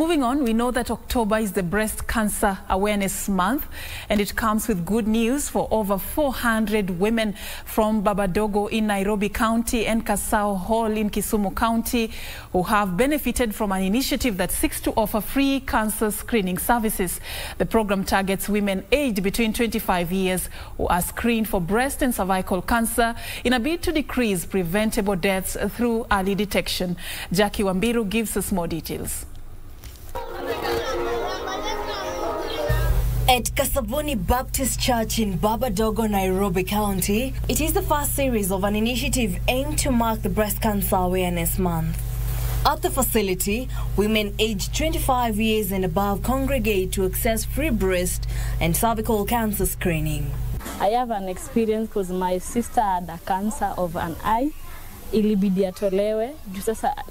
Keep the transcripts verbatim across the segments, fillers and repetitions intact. Moving on, we know that October is the Breast Cancer Awareness Month, and it comes with good news for over four hundred women from Babadogo in Nairobi County and Kosao Hall in Kisumu County who have benefited from an initiative that seeks to offer free cancer screening services. The program targets women aged between twenty-five years who are screened for breast and cervical cancer in a bid to decrease preventable deaths through early detection. Jackie Wambiru gives us more details. At Kasavoni Baptist Church in Babadogo, Nairobi County, it is the first series of an initiative aimed to mark the Breast Cancer Awareness Month. At the facility, women aged twenty-five years and above congregate to access free breast and cervical cancer screening. I have an experience because my sister had a cancer of an eye. Ilibidi atolewe,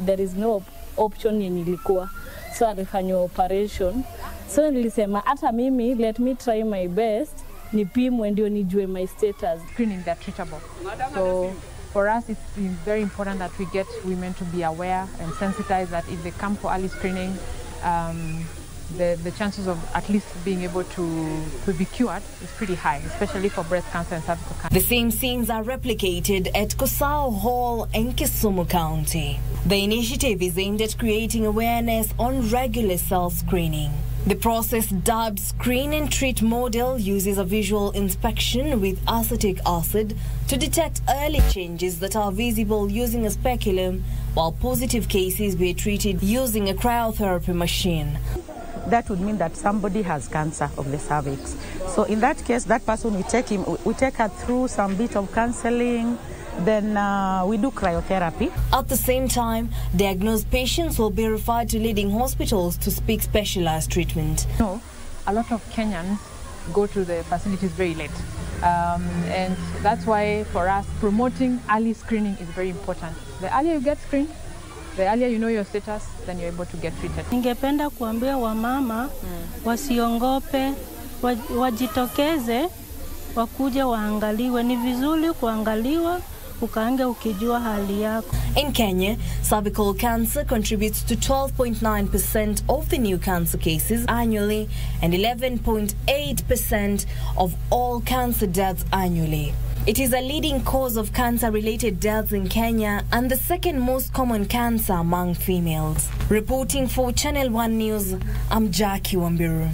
there is no option yenye ilikuwa. So alifanywa operation. So nilisema hata mimi, let me try my best, nipimwe ndio nijue my status. Screening that treatable. So for us it's very important that we get women to be aware and sensitized that if they come for early screening, um, the, the chances of at least being able to, to be cured is pretty high, especially for breast cancer and cervical cancer. The same scenes are replicated at Kosao Hall in Kisumu County. The initiative is aimed at creating awareness on regular self-screening. The process, dubbed Screen and Treat model, uses a visual inspection with acetic acid to detect early changes that are visible using a speculum, while positive cases were treated using a cryotherapy machine. That would mean that somebody has cancer of the cervix. So in that case, that person, we take him, we take her through some bit of counseling, then uh, we do cryotherapy. At the same time, diagnosed patients will be referred to leading hospitals to seek specialized treatment. You know, a lot of Kenyans go to the facilities very late. Um, and that's why for us, promoting early screening is very important. The earlier you get screened, the earlier you know your status, then you're able to get treated. Ningependa kuambia wamama wasiongope, wajitokeze, wakuje waangaliwe. Ni vizuri kuangaliwa ukaange ukijua hali yako. In Kenya, cervical cancer contributes to twelve point nine percent of the new cancer cases annually and eleven point eight percent of all cancer deaths annually. It is a leading cause of cancer-related deaths in Kenya and the second most common cancer among females. Reporting for Channel One News, I'm Jackie Wambiru.